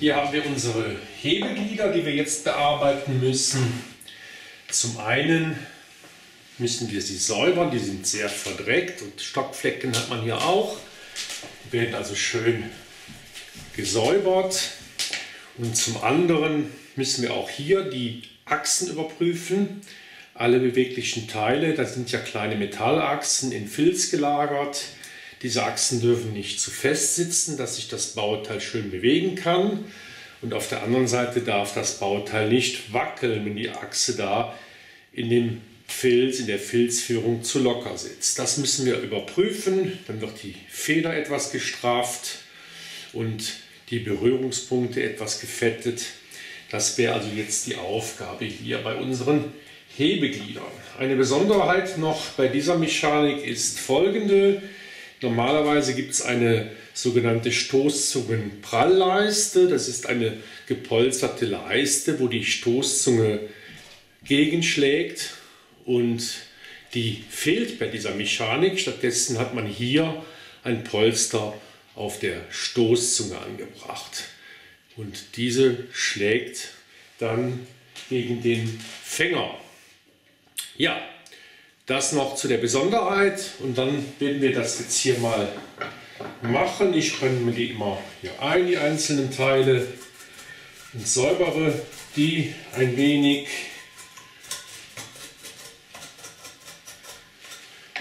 Hier haben wir unsere Hebeglieder, die wir jetzt bearbeiten müssen. Zum einen müssen wir sie säubern, die sind sehr verdreckt und Stockflecken hat man hier auch. Die werden also schön gesäubert. Und zum anderen müssen wir auch hier die Achsen überprüfen. Alle beweglichen Teile, da sind ja kleine Metallachsen in Filz gelagert. Diese Achsen dürfen nicht zu fest sitzen, dass sich das Bauteil schön bewegen kann. Und auf der anderen Seite darf das Bauteil nicht wackeln, wenn die Achse da in dem Filz, in der Filzführung zu locker sitzt. Das müssen wir überprüfen. Dann wird die Feder etwas gestrafft und die Berührungspunkte etwas gefettet. Das wäre also jetzt die Aufgabe hier bei unseren Hebegliedern. Eine Besonderheit noch bei dieser Mechanik ist folgende. Normalerweise gibt es eine sogenannte Stoßzungenprallleiste. Das ist eine gepolsterte Leiste, wo die Stoßzunge gegenschlägt und die fehlt bei dieser Mechanik. Stattdessen hat man hier ein Polster auf der Stoßzunge angebracht. Und diese schlägt dann gegen den Fänger. Ja. Das noch zu der Besonderheit und dann werden wir das jetzt hier mal machen. Ich brenne mir die immer hier ein, die einzelnen Teile, und säubere die ein wenig.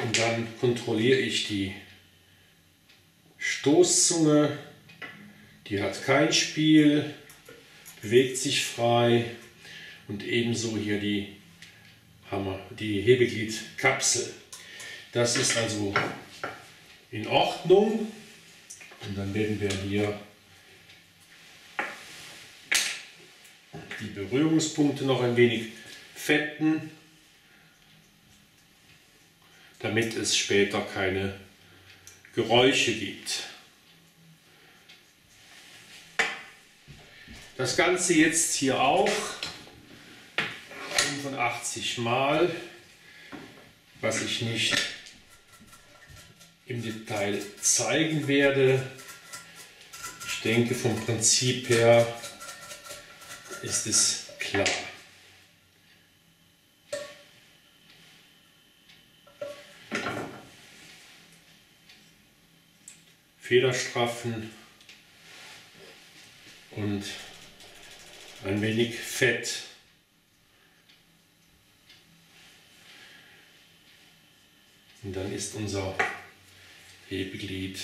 Und dann kontrolliere ich die Stoßzunge, die hat kein Spiel, bewegt sich frei, und ebenso hier die Hebegliedkapsel. Das ist also in Ordnung. Und dann werden wir hier die Berührungspunkte noch ein wenig fetten, damit es später keine Geräusche gibt. Das Ganze jetzt hier auch 85 Mal, was ich nicht im Detail zeigen werde. Ich denke, vom Prinzip her ist es klar. Federstraffen und ein wenig Fett. Und dann ist unser Hebeglied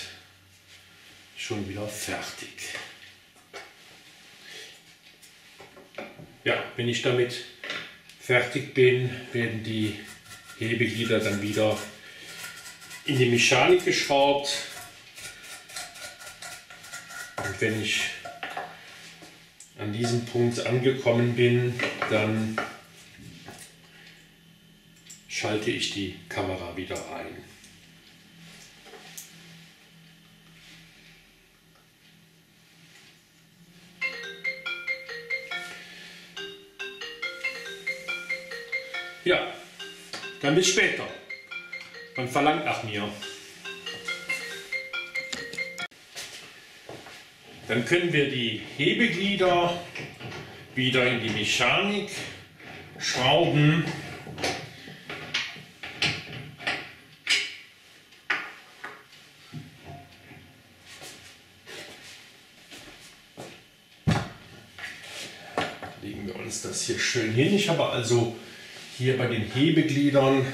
schon wieder fertig. Ja, wenn ich damit fertig bin, werden die Hebeglieder dann wieder in die Mechanik geschraubt. Und wenn ich an diesem Punkt angekommen bin, dann schalte ich die Kamera wieder ein. Ja, dann bis später. Man verlangt nach mir. Dann können wir die Hebeglieder wieder in die Mechanik schrauben. Legen wir uns das hier schön hin. Ich habe also hier bei den Hebegliedern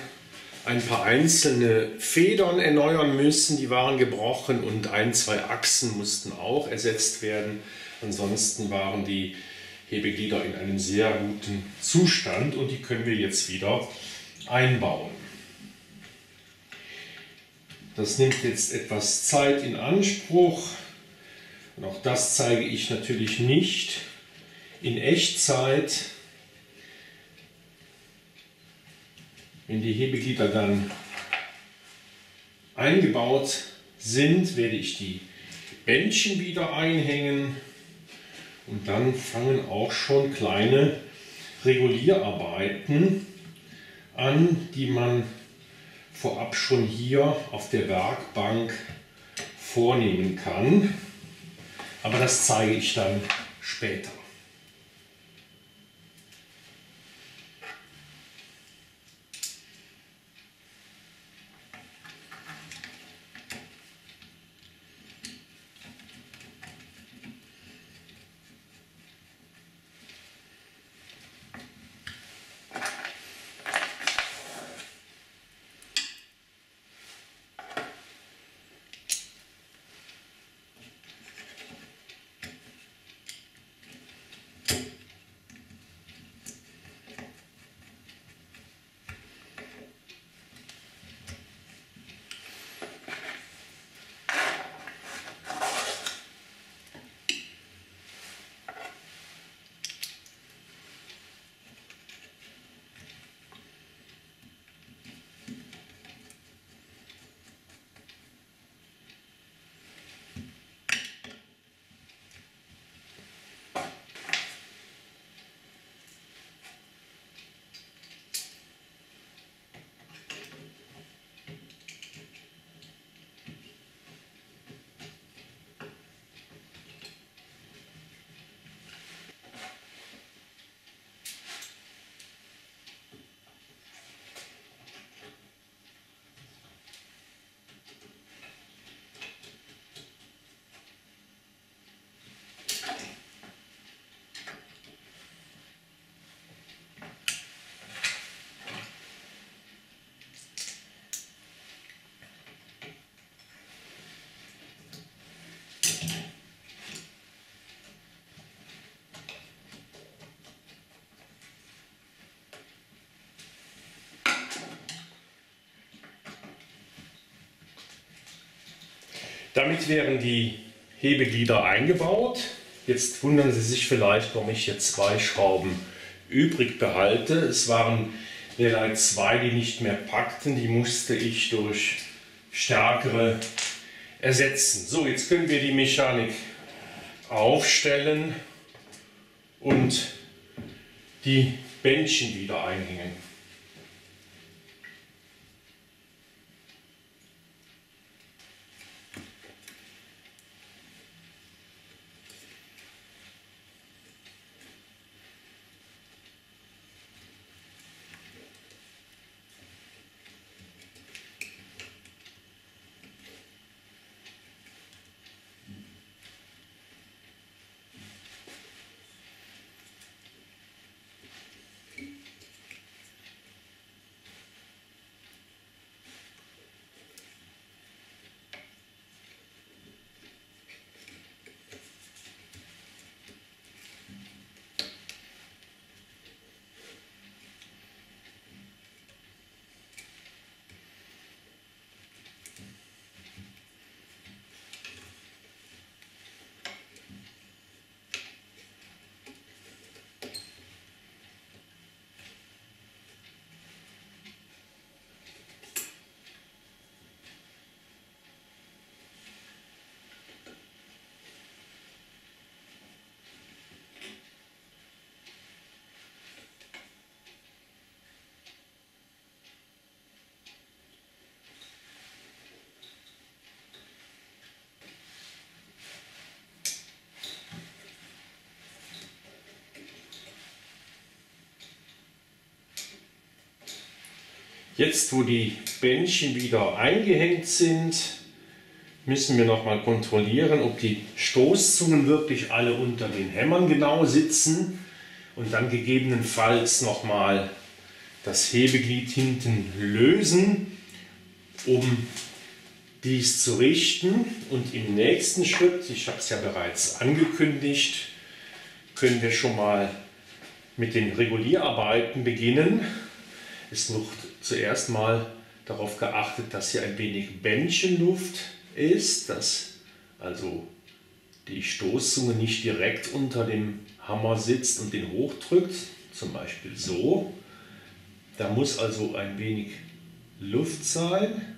ein paar einzelne Federn erneuern müssen. Die waren gebrochen und ein, zwei Achsen mussten auch ersetzt werden. Ansonsten waren die Hebeglieder in einem sehr guten Zustand und die können wir jetzt wieder einbauen. Das nimmt jetzt etwas Zeit in Anspruch und auch das zeige ich natürlich nicht in Echtzeit. Wenn die Hebeglieder dann eingebaut sind, werde ich die Bändchen wieder einhängen und dann fangen auch schon kleine Regulierarbeiten an, die man vorab schon hier auf der Werkbank vornehmen kann. Aber das zeige ich dann später. Damit wären die Hebeglieder eingebaut. Jetzt wundern Sie sich vielleicht, warum ich jetzt zwei Schrauben übrig behalte. Es waren bereits zwei, die nicht mehr packten. Die musste ich durch stärkere ersetzen. So, jetzt können wir die Mechanik aufstellen und die Bändchen wieder einhängen. Jetzt, wo die Bändchen wieder eingehängt sind, müssen wir nochmal kontrollieren, ob die Stoßzungen wirklich alle unter den Hämmern genau sitzen und dann gegebenenfalls nochmal das Hebeglied hinten lösen, um dies zu richten. Und im nächsten Schritt, ich habe es ja bereits angekündigt, können wir schon mal mit den Regulierarbeiten beginnen. Es wird zuerst mal darauf geachtet, dass hier ein wenig Bändchenluft ist, dass also die Stoßzunge nicht direkt unter dem Hammer sitzt und den hochdrückt, zum Beispiel so. Da muss also ein wenig Luft sein.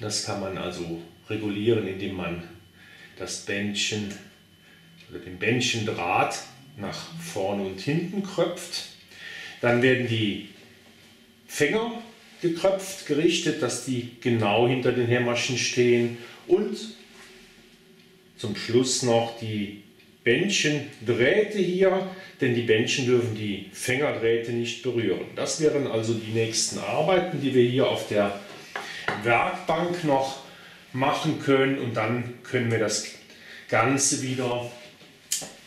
Das kann man also regulieren, indem man das Bändchen oder den Bändchendraht nach vorne und hinten kröpft. Dann werden die Fänger gekröpft, gerichtet, dass die genau hinter den Hämmerchen stehen, und zum Schluss noch die Bändchen Drähte hier, denn die Bändchen dürfen die Fängerdrähte nicht berühren. Das wären also die nächsten Arbeiten, die wir hier auf der Werkbank noch machen können, und dann können wir das Ganze wieder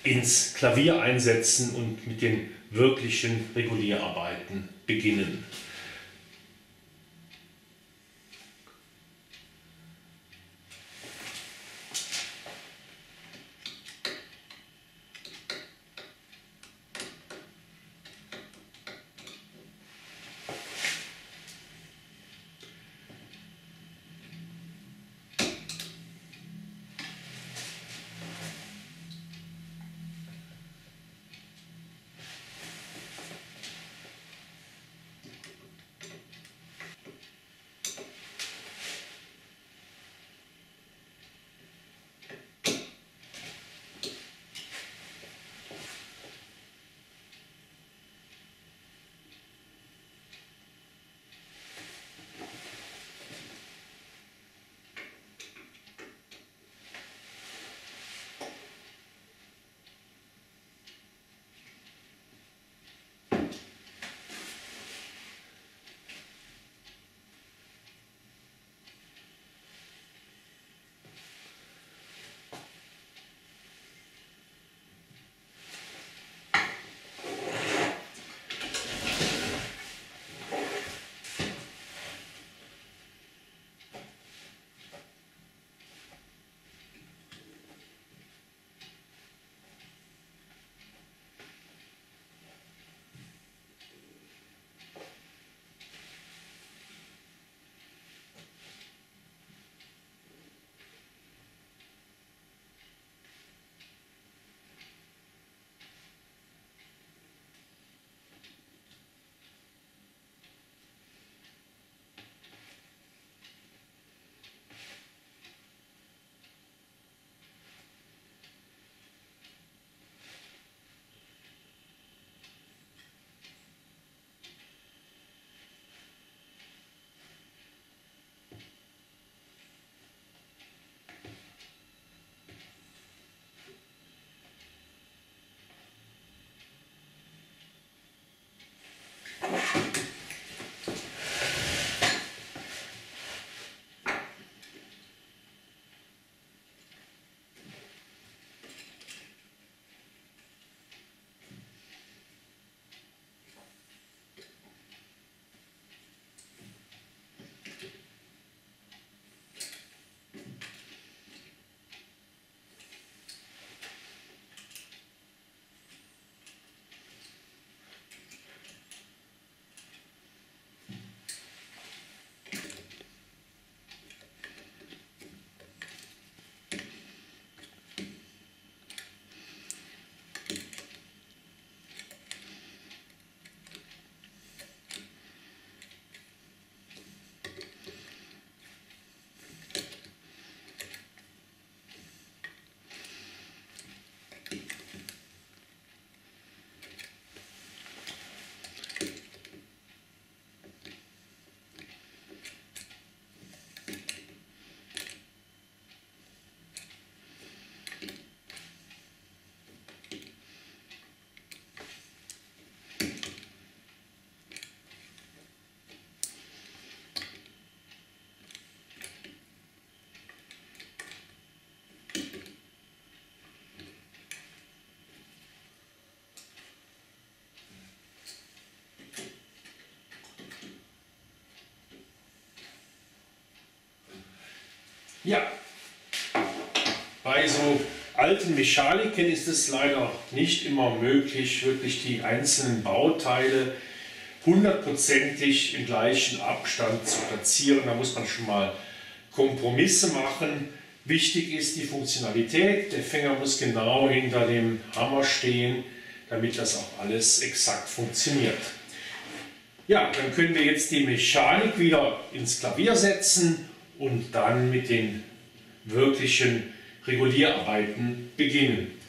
ins Klavier einsetzen und mit den wirklichen Regulierarbeiten beginnen. Ja, bei so alten Mechaniken ist es leider nicht immer möglich, wirklich die einzelnen Bauteile hundertprozentig im gleichen Abstand zu platzieren. Da muss man schon mal Kompromisse machen. Wichtig ist die Funktionalität. Der Fänger muss genau hinter dem Hammer stehen, damit das auch alles exakt funktioniert. Ja, dann können wir jetzt die Mechanik wieder ins Klavier setzen und dann mit den wirklichen Regulierarbeiten beginnen.